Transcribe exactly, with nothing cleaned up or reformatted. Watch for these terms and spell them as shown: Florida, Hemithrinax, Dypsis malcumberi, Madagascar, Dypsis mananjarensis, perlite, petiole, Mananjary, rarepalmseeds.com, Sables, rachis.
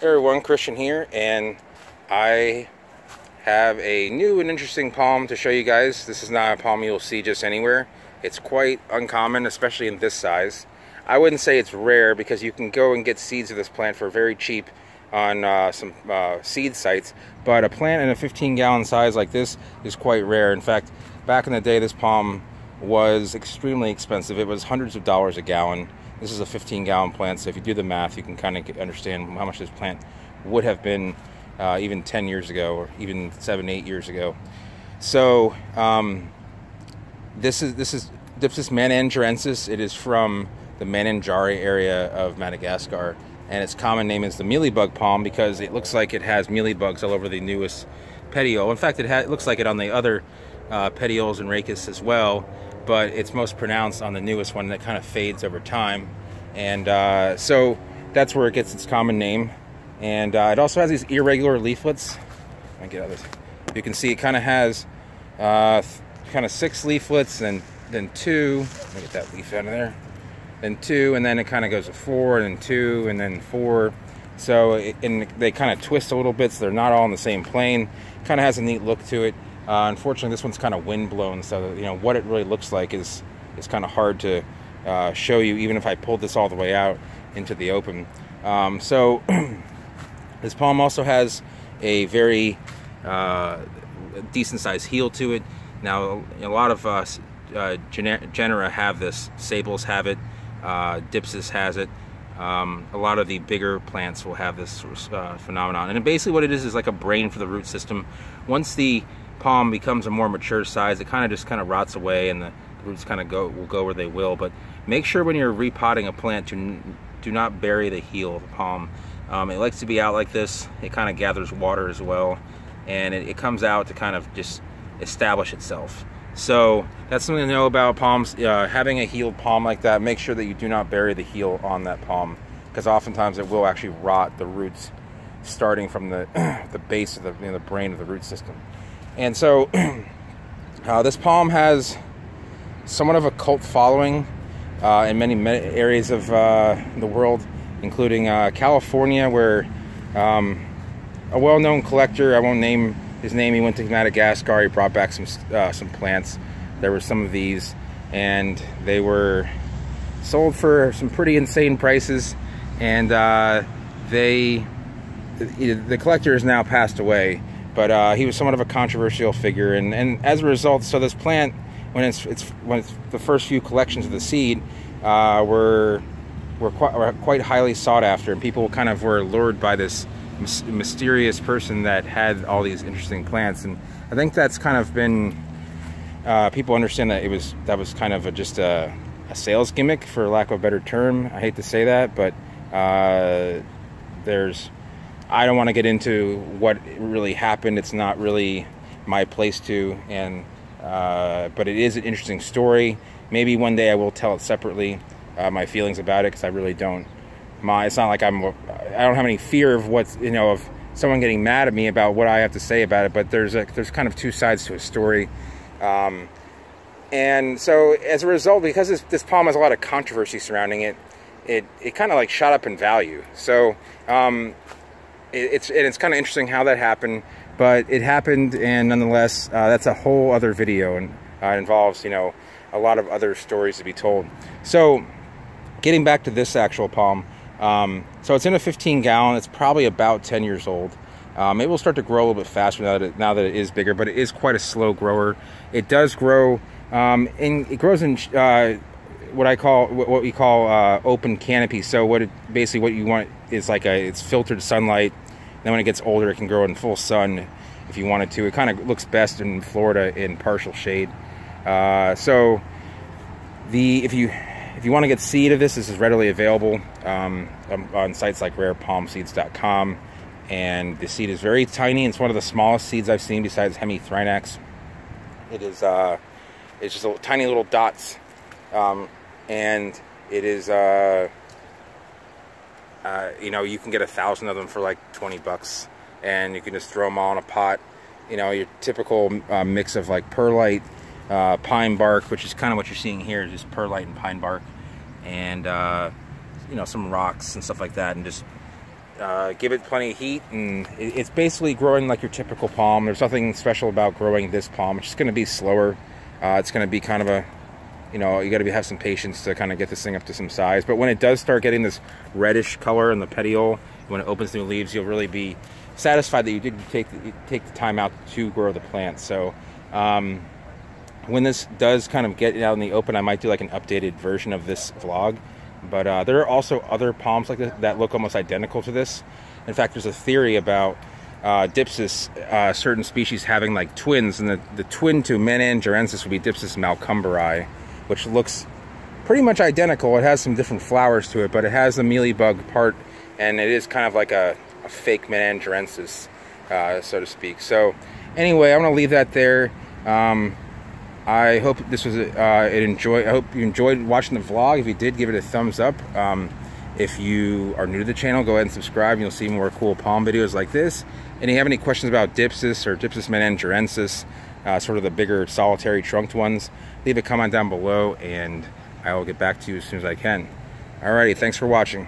Hey everyone, Christian here, and I have a new and interesting palm to show you guys. This is not a palm you'll see just anywhere. It's quite uncommon, especially in this size. I wouldn't say it's rare because you can go and get seeds of this plant for very cheap on uh, some uh, seed sites, but a plant in a fifteen gallon size like this is quite rare. In fact, back in the day, this palm was extremely expensive. It was hundreds of dollars a gallon. This is a fifteen gallon plant, so if you do the math, you can kind of get, understand how much this plant would have been uh, even ten years ago, or even seven, eight years ago. So um, this is this is Dypsis mananjarensis. It is from the Mananjary area of Madagascar, and its common name is the mealybug palm because it looks like it has mealybugs all over the newest petiole. In fact, it, ha it looks like it on the other uh, petioles and rachis as well, but it's most pronounced on the newest one that kind of fades over time. And uh, so that's where it gets its common name. And uh, it also has these irregular leaflets. Let me get out of this. You can see it kind of has uh, kind of six leaflets, and then two. Let me get that leaf out of there. Then two, and then it kind of goes to four, and then two, and then four. So it, and they kind of twist a little bit, so they're not all in the same plane. Kind of has a neat look to it. Uh, unfortunately, this one's kind of windblown, so you know what it really looks like is is kind of hard to uh, show you, even if I pulled this all the way out into the open. Um, so this palm also has a very uh, decent-sized heel to it. Now, a lot of uh, uh, genera have this. Sables have it. Uh, Dypsis has it. Um, a lot of the bigger plants will have this uh, phenomenon. And basically, what it is is like a brain for the root system. Once the palm becomes a more mature size, it kind of just kind of rots away, and the roots kind of go will go where they will. But make sure when you're repotting a plant to do not bury the heel of the palm. Um, it likes to be out like this. It kind of gathers water as well, and it, it comes out to kind of just establish itself. So that's something to know about palms. Uh, having a healed palm like that, make sure that you do not bury the heel on that palm, because oftentimes it will actually rot the roots starting from the the base of the, you know, the brain of the root system. And so uh, this palm has somewhat of a cult following uh, in many areas of uh, the world, including uh, California, where um, a well-known collector, I won't name his name, he went to Madagascar, he brought back some, uh, some plants. There were some of these, and they were sold for some pretty insane prices, and uh, they, the collector has now passed away. But uh, he was somewhat of a controversial figure, and, and as a result, so this plant, when it's, it's when it's the first few collections of the seed uh, were were quite, were quite highly sought after, and people kind of were lured by this mysterious person that had all these interesting plants. And I think that's kind of been uh, people understand that it was that was kind of a, just a, a sales gimmick, for lack of a better term. I hate to say that, but uh, there's. I don't want to get into what really happened. It's not really my place to, and uh, but it is an interesting story. Maybe one day I will tell it separately, uh, my feelings about it, because I really don't. My, it's not like I'm. I don't have any fear of what's, you know, of someone getting mad at me about what I have to say about it. But there's a, there's kind of two sides to a story, um, and so as a result, because this, this palm has a lot of controversy surrounding it, it it kind of like shot up in value. So. Um, It's and it's kind of interesting how that happened, but it happened, and nonetheless, uh, that's a whole other video, and uh, involves, you know, a lot of other stories to be told. So, getting back to this actual palm, um, so it's in a fifteen gallon. It's probably about ten years old. Um, it will start to grow a little bit faster now that it, now that it is bigger, but it is quite a slow grower. It does grow, um, and it grows in uh, what I call what we call uh, open canopy. So what it, basically what you want is like a it's filtered sunlight. Then when it gets older, it can grow in full sun if you wanted to. It kind of looks best in Florida in partial shade. Uh, so the if you if you want to get seed of this, this is readily available um, on sites like rare palm seeds dot com, and the seed is very tiny. It's one of the smallest seeds I've seen besides Hemithrinax. It is uh, it's just little, tiny little dots, um, and it is. Uh, Uh, you know, you can get a thousand of them for like twenty bucks, and you can just throw them all in a pot. You know, your typical uh, mix of like perlite, uh, pine bark, which is kind of what you're seeing here, just perlite and pine bark, and uh, you know, some rocks and stuff like that, and just Uh, give it plenty of heat, and it, it's basically growing like your typical palm. There's nothing special about growing this palm. It's just going to be slower. Uh, it's going to be kind of a, you know, you got to have some patience to kind of get this thing up to some size. But when it does start getting this reddish color in the petiole, when it opens new leaves, you'll really be satisfied that you did take the, take the time out to grow the plant. So um, when this does kind of get out in the open, I might do like an updated version of this vlog. But uh, there are also other palms like this that look almost identical to this. In fact, there's a theory about uh, Dypsis, uh, certain species having like twins, and the, the twin to Mananjarensis would be Dypsis malcumberi, which looks pretty much identical. It has some different flowers to it, but it has the mealybug part, and it is kind of like a, a fake Mananjarensis, uh, so to speak. So anyway, I'm going to leave that there. Um, I hope this was uh, it. Enjoy. I hope you enjoyed watching the vlog. If you did, give it a thumbs up. Um, if you are new to the channel, go ahead and subscribe, and you'll see more cool palm videos like this. And if you have any questions about Dypsis or Dypsis mananjarensis, uh, sort of the bigger solitary trunked ones, leave a comment down below, and I will get back to you as soon as I can. Alrighty, thanks for watching.